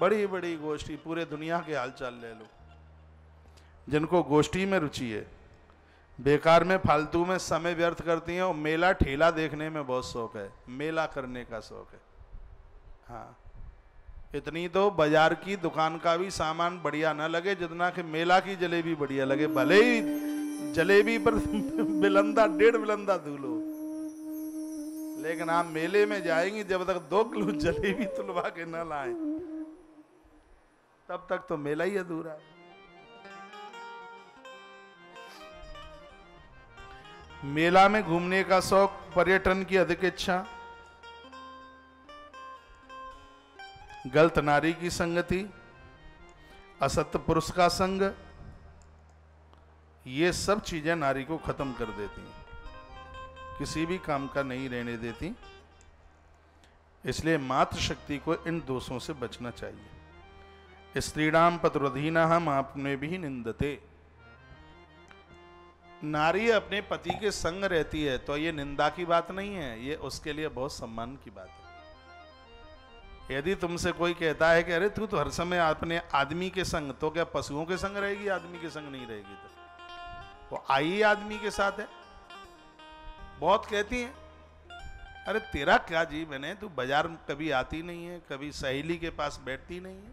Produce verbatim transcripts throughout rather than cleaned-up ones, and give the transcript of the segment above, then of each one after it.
बड़ी बड़ी गोष्ठी, पूरे दुनिया के हालचाल ले लो। जिनको गोष्ठी में रुचि है, बेकार में फालतू में समय व्यर्थ करती हैं और मेला ठेला देखने में बहुत शौक है, मेला करने का शौक है। हाँ, इतनी तो बाजार की दुकान का भी सामान बढ़िया ना लगे जितना कि मेला की जलेबी बढ़िया लगे। भले ही जलेबी पर बिलंदा डेढ़ बिलंदा धूलो, लेकिन आप मेले में जाएंगी जब तक दो किलो जलेबी तुलवा के न लाए तब तक तो मेला ही अधूरा है। मेला में घूमने का शौक, पर्यटन की अधिक इच्छा, गलत नारी की संगति, असत्य पुरुष का संग, ये सब चीजें नारी को खत्म कर देती हैं, किसी भी काम का नहीं रहने देती। इसलिए मातृशक्ति को इन दोषों से बचना चाहिए। स्त्रीणाम पतिरुधीना हम आपने भी निंदते। नारी अपने पति के संग रहती है तो ये निंदा की बात नहीं है, ये उसके लिए बहुत सम्मान की बात है। यदि तुमसे कोई कहता है कि अरे तू तो हर समय अपने आदमी के संग, तो क्या पशुओं के संग रहेगी? आदमी के संग नहीं रहेगी तो तो आई आदमी के साथ है। बहुत कहती है अरे तेरा क्या जी मैंने, तू बाजार कभी आती नहीं है, कभी सहेली के पास बैठती नहीं है,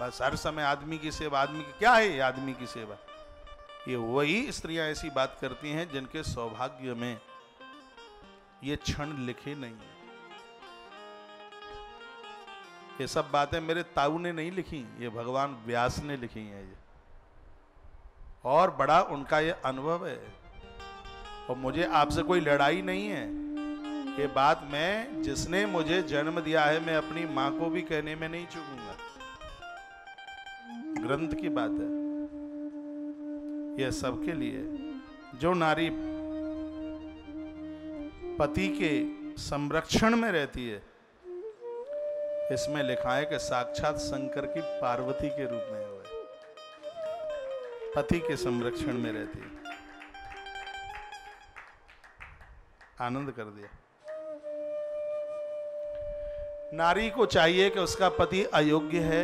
बस हर समय आदमी की सेवा, आदमी की क्या है, आदमी की सेवा। ये वही स्त्रियां ऐसी बात करती हैं जिनके सौभाग्य में ये क्षण लिखे नहीं है। ये सब बातें मेरे ताऊ ने नहीं लिखी, ये भगवान व्यास ने लिखी हैं ये, और बड़ा उनका ये अनुभव है। और मुझे आपसे कोई लड़ाई नहीं है, ये बात मैं, जिसने मुझे जन्म दिया है, मैं अपनी माँ को भी कहने में नहीं चूकूंगा। ग्रंथ की बात है यह सबके लिए। जो नारी पति के संरक्षण में रहती है, इसमें लिखा है कि साक्षात शंकर की पार्वती के रूप में हुए, पति के संरक्षण में रहती है। आनंद कर दिया। नारी को चाहिए कि उसका पति अयोग्य है,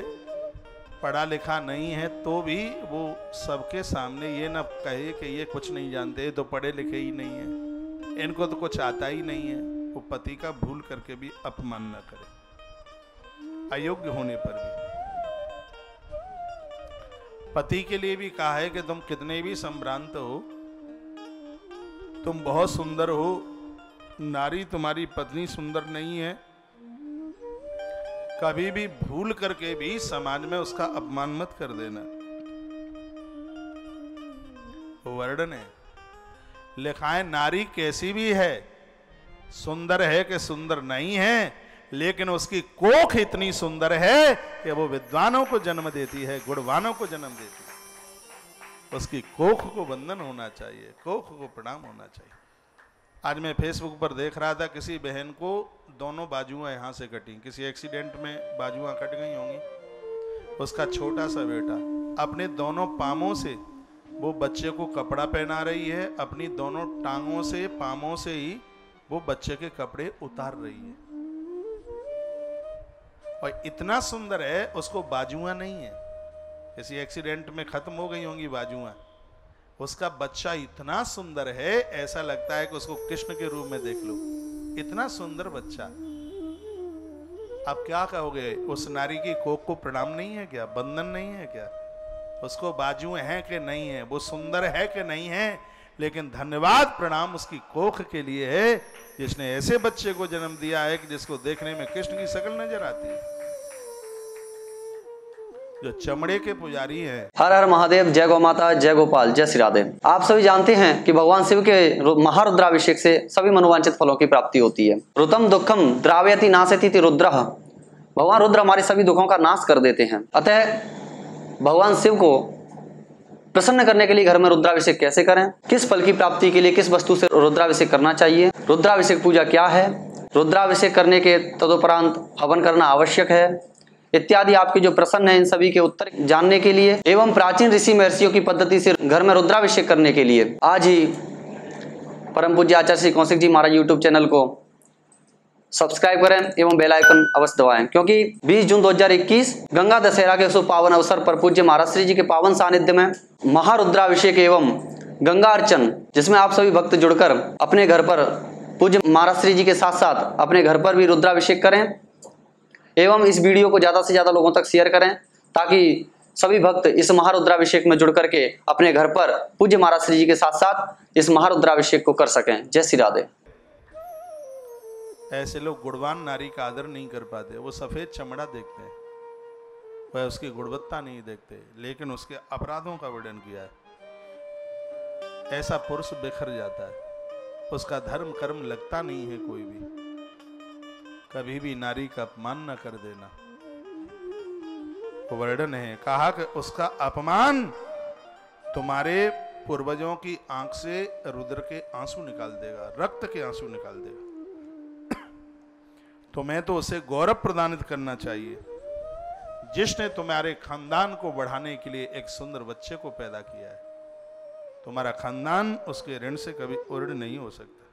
पढ़ा लिखा नहीं है, तो भी वो सबके सामने ये ना कहे कि ये कुछ नहीं जानते, तो पढ़े लिखे ही नहीं है, इनको तो कुछ आता ही नहीं है। वो पति का भूल करके भी अपमान न करे, अयोग्य होने पर भी। पति के लिए भी कहा है कि तुम कितने भी संभ्रांत हो, तुम बहुत सुंदर हो, नारी तुम्हारी पत्नी सुंदर नहीं है, कभी भी भूल करके भी समाज में उसका अपमान मत कर देना। वर्णन है, लिखा है नारी कैसी भी है, सुंदर है कि सुंदर नहीं है, लेकिन उसकी कोख इतनी सुंदर है कि वो विद्वानों को जन्म देती है, गुणवानों को जन्म देती है। उसकी कोख को वंदन होना चाहिए, कोख को प्रणाम होना चाहिए। आज मैं फेसबुक पर देख रहा था, किसी बहन को दोनों बाजुएं यहाँ से कटी, किसी एक्सीडेंट में बाजुएं कट गई होंगी। उसका छोटा सा बेटा अपने दोनों पामों से वो बच्चे को कपड़ा पहना रही है, अपनी दोनों टांगों से, पामों से ही वो बच्चे के कपड़े उतार रही है। और इतना सुंदर है, उसको बाजुएं नहीं है, किसी एक्सीडेंट में खत्म हो गई होंगी बाजुएं। उसका बच्चा इतना सुंदर है, ऐसा लगता है कि उसको कृष्ण के रूप में देख लो, इतना सुंदर बच्चा। आप क्या कहोगे? उस नारी की कोख को प्रणाम नहीं है क्या? बंधन नहीं है क्या? उसको बाजुएं हैं कि नहीं है, वो सुंदर है कि नहीं है, लेकिन धन्यवाद प्रणाम उसकी कोख के लिए है जिसने ऐसे बच्चे को जन्म दिया है कि जिसको देखने में कृष्ण की शक्ल नजर आती है। जो चमड़े के पुजारी है। हर हर महादेव, जय गौ माता, जय गोपाल, जय श्री राधे। आप सभी जानते हैं कि भगवान शिव के महारुद्राभिषेक से सभी मनोवांछित फलों की प्राप्ति होती है। रुतम दुखम द्रावयति नाशयति रुद्रः। भगवान रुद्र हमारे सभी दुखों का नाश कर देते हैं। अतः भगवान शिव को प्रसन्न करने के लिए घर में रुद्राभिषेक कैसे करें, किस फल की प्राप्ति के लिए किस वस्तु से रुद्राभिषेक करना चाहिए, रुद्राभिषेक पूजा क्या है, रुद्राभिषेक करने के तदुपरांत हवन करना आवश्यक है इत्यादि, आपके जो प्रश्न है इन सभी के उत्तर जानने के लिए एवं प्राचीन ऋषि महर्षियों की पद्धति से घर में रुद्राभिषेक करने के लिए आज ही परम पूज्य आचार्य श्री कौशिक जी महाराज यूट्यूब चैनल को सब्सक्राइब करें एवं बेल आइकन अवश्य दबाएं, क्योंकि बीस जून दो हज़ार इक्कीस गंगा दशहरा के शुभ पावन अवसर पर पूज्य महाराज श्री जी के पावन सानिध्य में महारुद्राभिषेक एवं गंगा अर्चन, जिसमें आप सभी भक्त जुड़कर अपने घर पर पूज्य महाराज श्री जी के साथ साथ अपने घर पर भी रुद्राभिषेक करें एवं इस वीडियो को ज़्यादा से ज़्यादा लोगों तक शेयर करें, ताकि सभी भक्त इस महारुद्राभिषेक में जुड़ करके अपने घर पर पूज्य महाराज श्री जी के साथ साथ इस महारुद्राभिषेक को कर सकें। जय श्री राधे। ऐसे लोग गुणवान नारी का आदर नहीं कर पाते, वो सफेद चमड़ा देखते हैं, वह उसकी गुणवत्ता नहीं देखते, लेकिन उसके अपराधों का वर्णन किया है। ऐसा पुरुष बिखर जाता है, उसका धर्म कर्म लगता नहीं है कोई भी। कभी भी नारी का अपमान न कर देना, वर्णन है। कहा कि उसका अपमान तुम्हारे पूर्वजों की आंख से रुद्र के आंसू निकाल देगा, रक्त के आंसू निकाल देगा। तुम्हें तो उसे गौरव प्रदानित करना चाहिए, जिसने तुम्हारे खानदान को बढ़ाने के लिए एक सुंदर बच्चे को पैदा किया है। तुम्हारा खानदान उसके ऋण से कभी उऋण नहीं हो सकता।